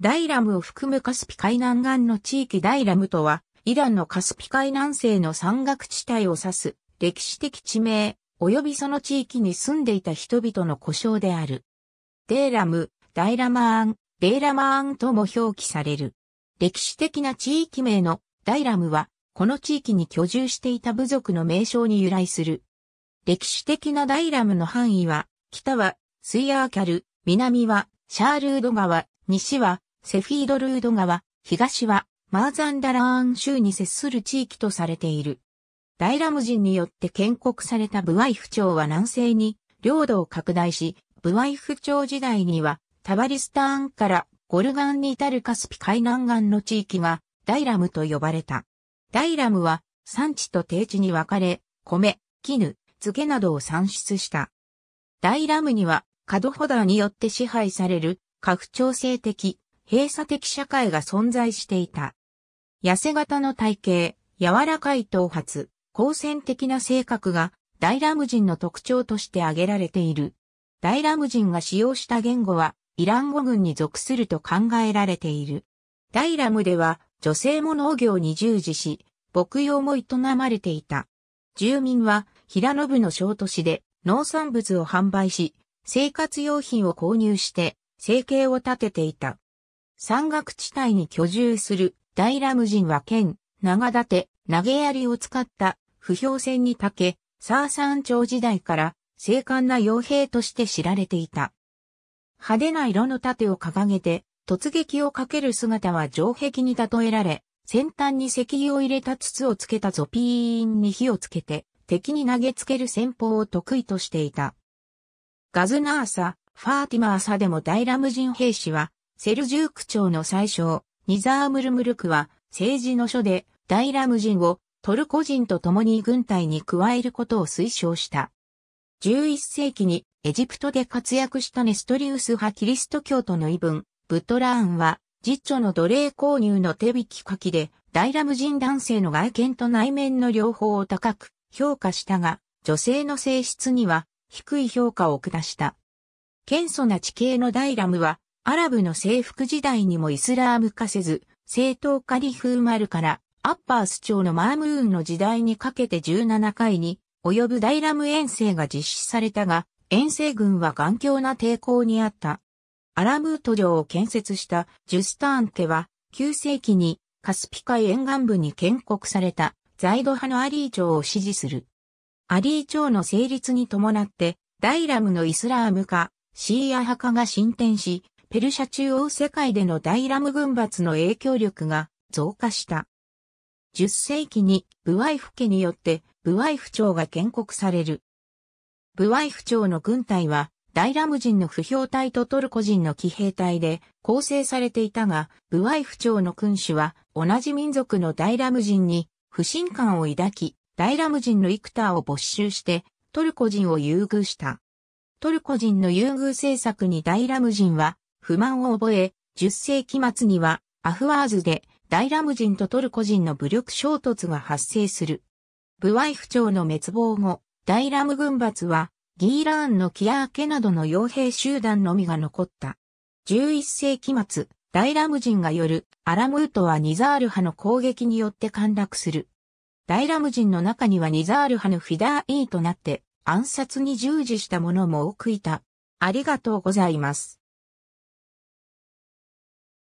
ダイラムを含むカスピ海南岸の地域。ダイラムとは、イランのカスピ海南西の山岳地帯を指す歴史的地名、及びその地域に住んでいた人々の呼称である。デーラム、ダイラマーン、デーラマーンとも表記される。歴史的な地域名のダイラムは、この地域に居住していた部族の名称に由来する。歴史的なダイラムの範囲は、北はスイヤーキャル、南はシャールード川、西はセフィードルード川、東はマーザンダラーン州に接する地域とされている。ダイラム人によって建国されたブワイフ朝は南西に領土を拡大し、ブワイフ朝時代にはタバリスターンからゴルガンに至るカスピ海南岸の地域がダイラムと呼ばれた。ダイラムは産地と低地に分かれ、米、絹、漬けなどを産出した。ダイラムにはカドホダーによって支配される家父長制的、閉鎖的社会が存在していた。痩せ型の体型、柔らかい頭髪、好戦的な性格がダイラム人の特徴として挙げられている。ダイラム人が使用した言語はイラン語群に属すると考えられている。ダイラムでは女性も農業に従事し、牧羊も営まれていた。住民は平野部の小都市で農産物を販売し、生活用品を購入して生計を立てていた。山岳地帯に居住するダイラム人は剣、長盾、投げ槍を使った不評戦に長け、サーサン朝時代から精悍な傭兵として知られていた。派手な色の盾を掲げて突撃をかける姿は城壁に例えられ、先端に石油を入れた筒をつけたゾピーンに火をつけて敵に投げつける戦法を得意としていた。ガズナーサ、ファーティマーサでもダイラム人兵士は、セルジューク朝の宰相、ニザームル・ムルクは政治の書で、ダイラム人をトルコ人と共に軍隊に加えることを推奨した。11世紀にエジプトで活躍したネストリウス派キリスト教徒の異分、ブトラーンは、実著の奴隷購入の手引き書きで、ダイラム人男性の外見と内面の両方を高く評価したが、女性の性質には低い評価を下した。顕著な地形のダイラムは、アラブの征服時代にもイスラーム化せず、正統カリフーマルから、アッバース朝のマームーンの時代にかけて17回に及ぶダイラム遠征が実施されたが、遠征軍は頑強な抵抗にあった。アラムート領を建設したジュスターン家は9世紀にカスピ海沿岸部に建国されたザイド派のアリー朝を支持する。アリー朝の成立に伴ってダイラムのイスラーム化、シーア派化が進展し、ペルシャ中央世界でのダイラム軍閥の影響力が増加した。10世紀にブワイフ家によってブワイフ朝が建国される。ブワイフ朝の軍隊はダイラム人の歩兵隊とトルコ人の騎兵隊で構成されていたが、ブワイフ朝の君主は同じ民族のダイラム人に不信感を抱き、ダイラム人のイクターを没収してトルコ人を優遇した。トルコ人の優遇政策にダイラム人は不満を覚え、10世紀末にはアフワーズでダイラム人とトルコ人の武力衝突が発生する。ブワイフ朝の滅亡後、ダイラム軍閥はギーラーンのキヤー家などの傭兵集団のみが残った。11世紀末、ダイラム人が夜、アラムートはニザール派の攻撃によって陥落する。ダイラム人の中にはニザール派のフィダーイーとなって暗殺に従事した者も多くいた。ありがとうございます。